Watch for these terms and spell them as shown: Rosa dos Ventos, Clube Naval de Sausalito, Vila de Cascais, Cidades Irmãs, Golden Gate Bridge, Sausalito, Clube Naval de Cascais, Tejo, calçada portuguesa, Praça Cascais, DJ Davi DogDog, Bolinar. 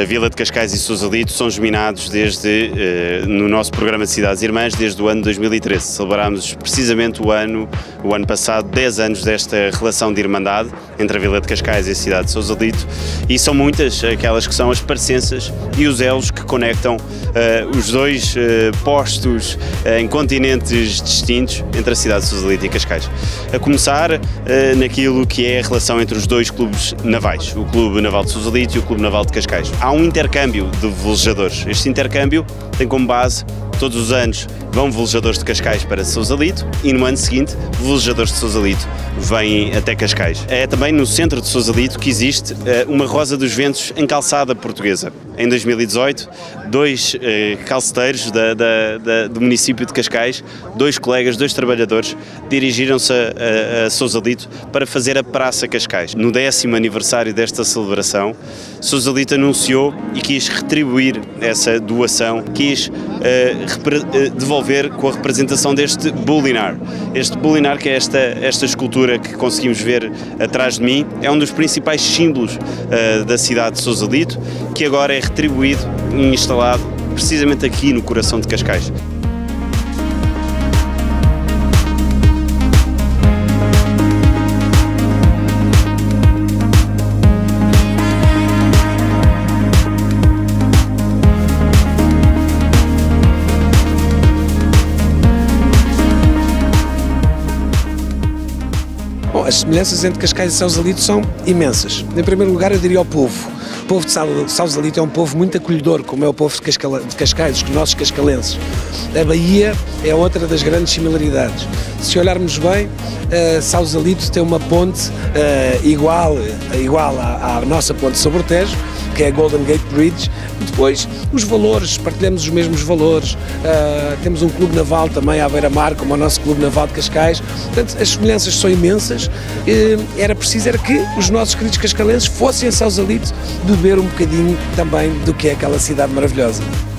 A Vila de Cascais e Sausalito são geminados desde, no nosso programa de Cidades Irmãs, desde o ano 2013. Celebrámos precisamente o ano passado, 10 anos desta relação de irmandade entre a Vila de Cascais e a cidade de Sausalito, e são muitas aquelas que são as parecenças e os elos que conectam os dois postos em continentes distintos entre a cidade de Sausalito e Cascais. A começar naquilo que é a relação entre os dois clubes navais, o Clube Naval de Sausalito e o Clube Naval de Cascais. Há um intercâmbio de velejadores. Este intercâmbio tem como base, todos os anos vão velejadores de Cascais para Sausalito e no ano seguinte velejadores de Sausalito vêm até Cascais. É também no centro de Sausalito que existe uma Rosa dos Ventos em calçada portuguesa. Em 2018, dois calceteiros do município de Cascais, dois colegas, dois trabalhadores, dirigiram-se a Sausalito para fazer a Praça Cascais. No 10º aniversário desta celebração, Sausalito anunciou e quis retribuir essa doação, quis devolver com a representação deste Bolinar. Este Bolinar, que é esta escultura que conseguimos ver atrás de mim, é um dos principais símbolos da cidade de Sausalito, que agora é retribuído e instalado precisamente aqui no coração de Cascais. As semelhanças entre Cascais e Sausalito são imensas. Em primeiro lugar, eu diria ao povo. O povo de Sausalito é um povo muito acolhedor, como é o povo de Cascais, os nossos cascalenses. A Bahia é outra das grandes similaridades. Se olharmos bem, Sausalito tem uma ponte igual à nossa ponte sobre o Tejo, que é a Golden Gate Bridge. Depois, os valores, partilhamos os mesmos valores. Temos um clube naval também à beira-mar, como o nosso Clube Naval de Cascais. Portanto, as semelhanças são imensas. Era preciso que os nossos queridos cascalenses fossem a Sausalito beber um bocadinho também do que é aquela cidade maravilhosa.